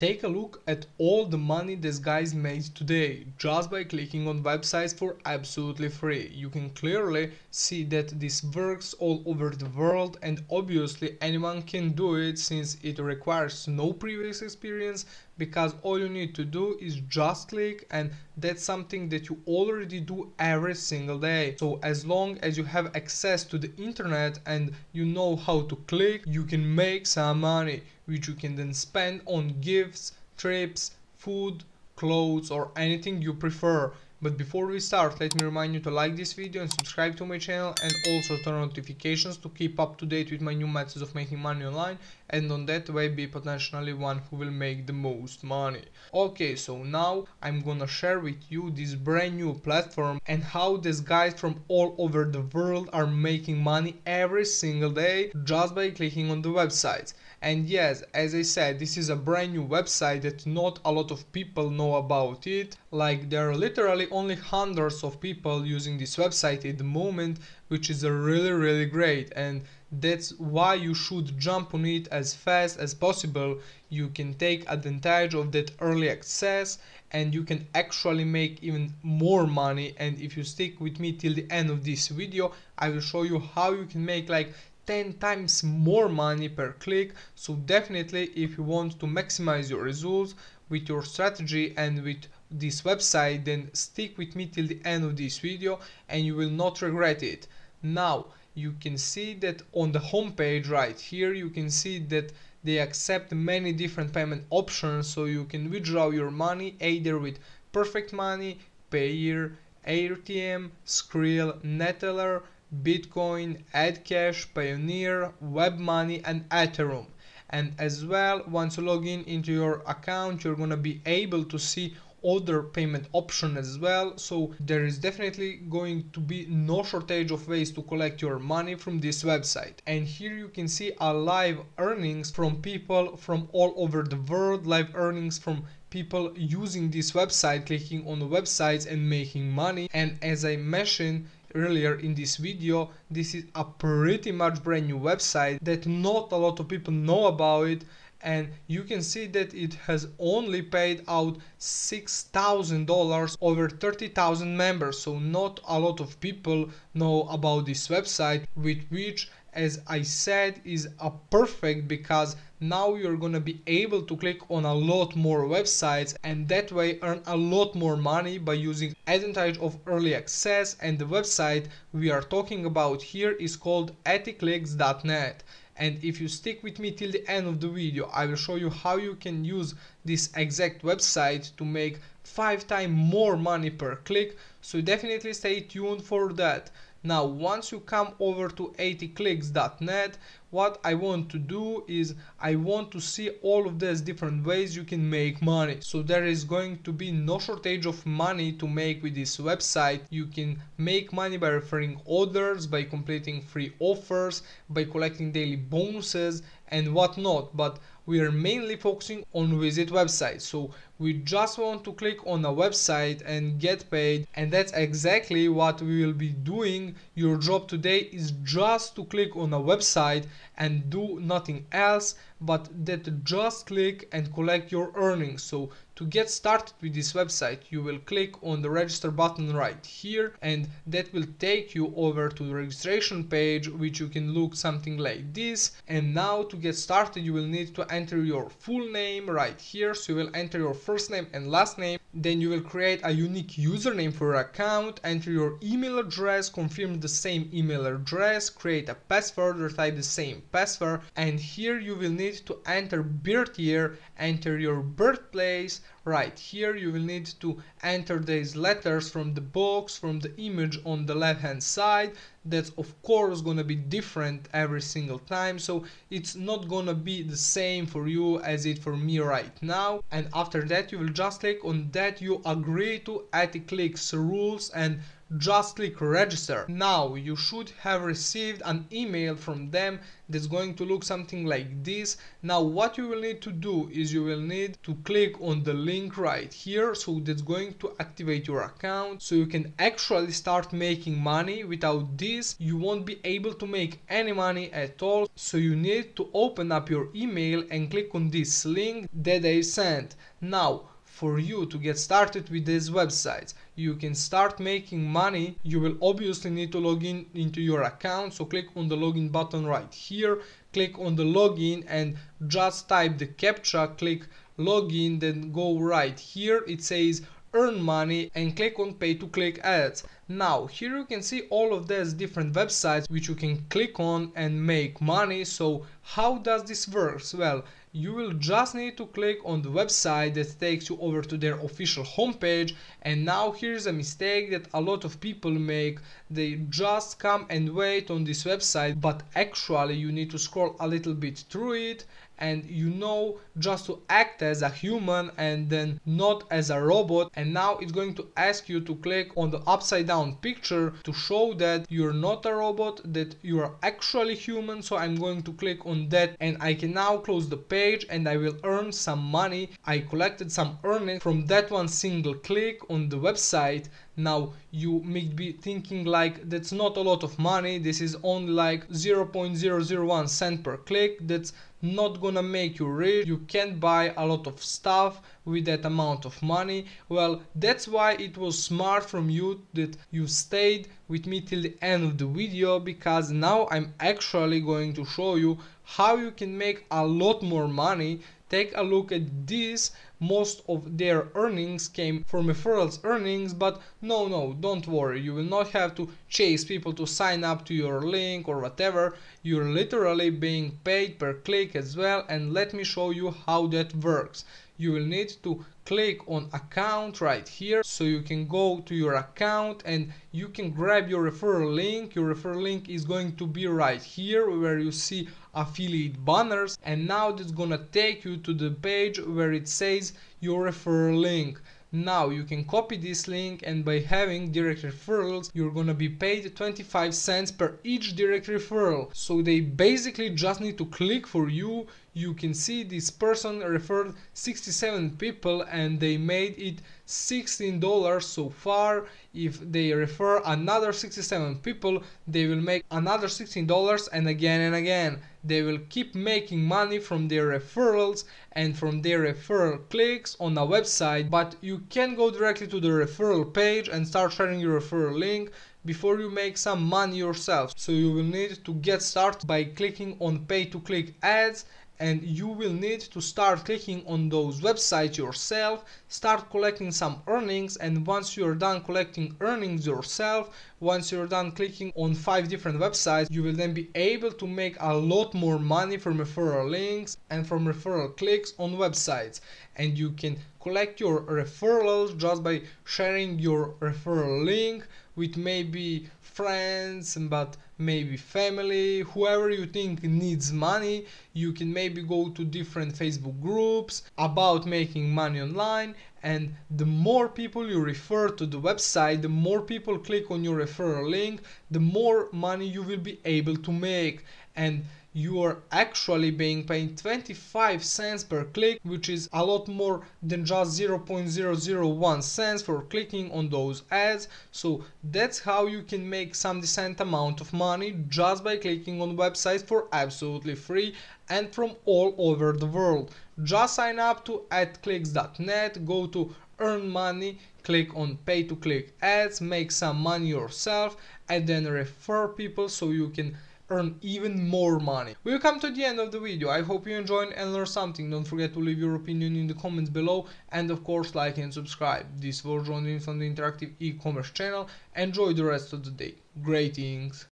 Take a look at all the money this guy's made today just by clicking on websites for absolutely free. You can clearly see that this works all over the world, and obviously anyone can do it since it requires no previous experience, because all you need to do is just click, and that's something that you already do every single day. So as long as you have access to the internet and you know how to click, you can make some money, which you can then spend on gifts, trips, food, clothes, or anything you prefer. But before we start, let me remind you to like this video and subscribe to my channel, and also turn on notifications to keep up to date with my new methods of making money online, and on that way be potentially one who will make the most money. Okay, so now I'm gonna share with you this brand new platform and how these guys from all over the world are making money every single day just by clicking on the websites. And yes, as I said, this is a brand new website that not a lot of people know about it. Like, there are literally only hundreds of people using this website at the moment, which is really great, and that's why you should jump on it as fast as possible. You can take advantage of that early access, and you can actually make even more money. And if you stick with me till the end of this video, I will show you how you can make like 10 times more money per click. So definitely, if you want to maximize your results with your strategy and with this website, then stick with me till the end of this video and you will not regret it. Now you can see that on the home page right here, you can see that they accept many different payment options, so you can withdraw your money either with Perfect Money, Payeer, AirTM, Skrill, Neteller, Bitcoin, AdCash, Payoneer, WebMoney, and Ethereum. And as well, once you log in into your account, you're gonna be able to see other payment option as well. So there is definitely going to be no shortage of ways to collect your money from this website. And here you can see a live earnings from people from all over the world, live earnings from people using this website, clicking on the websites and making money. And as I mentioned earlier in this video, this is a pretty much brand new website that not a lot of people know about it, and you can see that it has only paid out $6,000 over 30,000 members. So not a lot of people know about this website, with which, as I said, is a perfect, because now you're gonna be able to click on a lot more websites and that way earn a lot more money by using advantage of early access. And the website we are talking about here is called atticlicks.net. And if you stick with me till the end of the video, I will show you how you can use this exact website to make 5 times more money per click. So definitely stay tuned for that. Now, once you come over to atticlicks.net, what I want to do is I want to see all of these different ways you can make money. So there is going to be no shortage of money to make with this website. You can make money by referring others, by completing free offers, by collecting daily bonuses and whatnot. But we are mainly focusing on visit websites. So we just want to click on a website and get paid, and that's exactly what we will be doing. Your job today is just to click on a website and do nothing else but that, just click and collect your earnings. So to get started with this website, you will click on the register button right here, and that will take you over to the registration page, which you can look something like this. And now to get started, you will need to enter your full name right here. So you will enter your first name and last name, then you will create a unique username for your account, enter your email address, confirm the same email address, create a password or type the same password, and here you will need to enter birth year, enter your birthplace. Right here you will need to enter these letters from the box, from the image on the left hand side. That's of course gonna be different every single time, so it's not gonna be the same for you as it for me right now. And after that you will just click on that you agree to AdClicks rules and just click register. Now you should have received an email from them that's going to look something like this. Now what you will need to do is you will need to click on the link right here, so that's going to activate your account so you can actually start making money. Without this you won't be able to make any money at all, so you need to open up your email and click on this link that they sent. Now for you to get started with these websites, you can start making money, you will obviously need to log in into your account. So click on the login button right here, click on the login and just type the CAPTCHA, click login, then go right here, it says earn money, and click on pay to click ads. Now here you can see all of these different websites which you can click on and make money. So how does this work? Well, you will just need to click on the website that takes you over to their official homepage. And now here's a mistake that a lot of people make. They just come and wait on this website, but actually you need to scroll a little bit through it and just to act as a human and then not as a robot. And now it's going to ask you to click on the upside down picture to show that you're not a robot, that you're actually human. So I'm going to click on that and I can now close the page and I will earn some money. I collected some earnings from that one single click on the website. Now you may be thinking like, that's not a lot of money, this is only like 0.001 cent per click, that's not gonna make you rich, you can't buy a lot of stuff with that amount of money. Well, that's why it was smart from you that you stayed with me till the end of the video, because now I'm actually going to show you how you can make a lot more money. Take a look at this. Most of their earnings came from referrals earnings, but no, don't worry, you will not have to chase people to sign up to your link or whatever. You're literally being paid per click as well, and let me show you how that works. You will need to click on account right here, so you can go to your account and you can grab your referral link. Your referral link is going to be right here where you see affiliate banners, and now that's gonna take you to the page where it says your referral link. Now you can copy this link, and by having direct referrals you're gonna be paid 25 cents per each direct referral. So they basically just need to click for you. You can see this person referred 67 people and they made it $16 so far. If they refer another 67 people, they will make another $16, and again they will keep making money from their referrals and from their referral clicks on a website. But you can go directly to the referral page and start sharing your referral link before you make some money yourself. So you will need to get started by clicking on pay to click ads, and you will need to start clicking on those websites yourself, start collecting some earnings, and once you're done collecting earnings yourself, once you're done clicking on 5 different websites, you will then be able to make a lot more money from referral links and from referral clicks on websites. And you can collect your referrals just by sharing your referral link with maybe friends, but maybe family, whoever you think needs money. You can maybe go to different Facebook groups about making money online, and the more people you refer to the website, the more people click on your referral link, the more money you will be able to make. And you are actually being paid 25 cents per click, which is a lot more than just 0.001 cents for clicking on those ads. So that's how you can make some decent amount of money just by clicking on websites for absolutely free and from all over the world. Just sign up to atticlicks.net, go to earn money, click on pay to click ads, make some money yourself, and then refer people so you can earn even more money. We'll come to the end of the video. I hope you enjoyed and learned something. Don't forget to leave your opinion in the comments below, and of course like and subscribe. This was John from the Interactive e-commerce channel. Enjoy the rest of the day. Greetings.